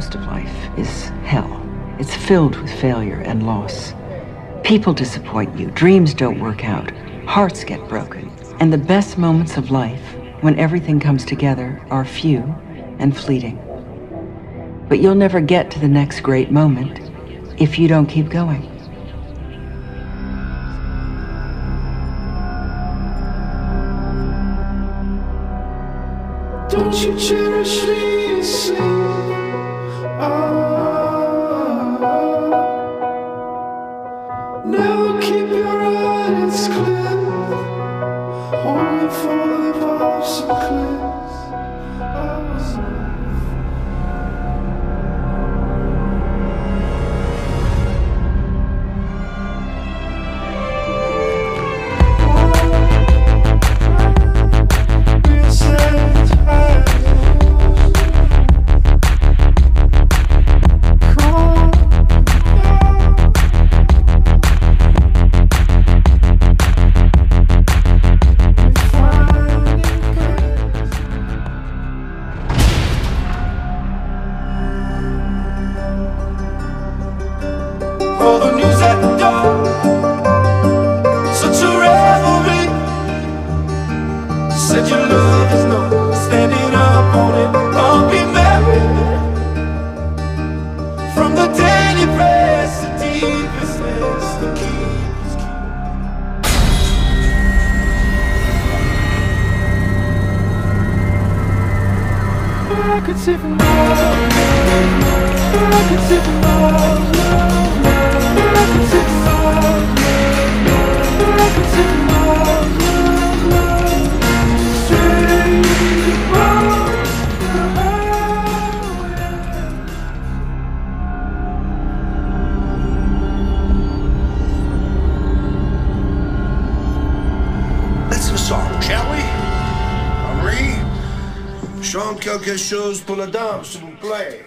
Most of life is hell. It's filled with failure and loss. People disappoint you, dreams don't work out, hearts get broken. And the best moments of life, when everything comes together, are few and fleeting. But you'll never get to the next great moment if you don't keep going. Don't you cherish me and sing? Never keep your eyes clear, only for the pops and clears. Said your love is not standing up on it. I'll be married from the day you press the deepest is the key. I could see from love, I could see from love, I could see from love, I could see from love, Jean quelque chose pour la danse, s'il vous plaît.